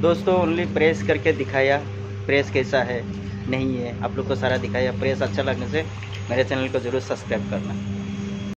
दोस्तों only press करके दिखाया, प्रेस कैसा है नहीं है आप लोग को सारा दिखाया। प्रेस अच्छा लगने से मेरे चैनल को ज़रूर सब्सक्राइब करना।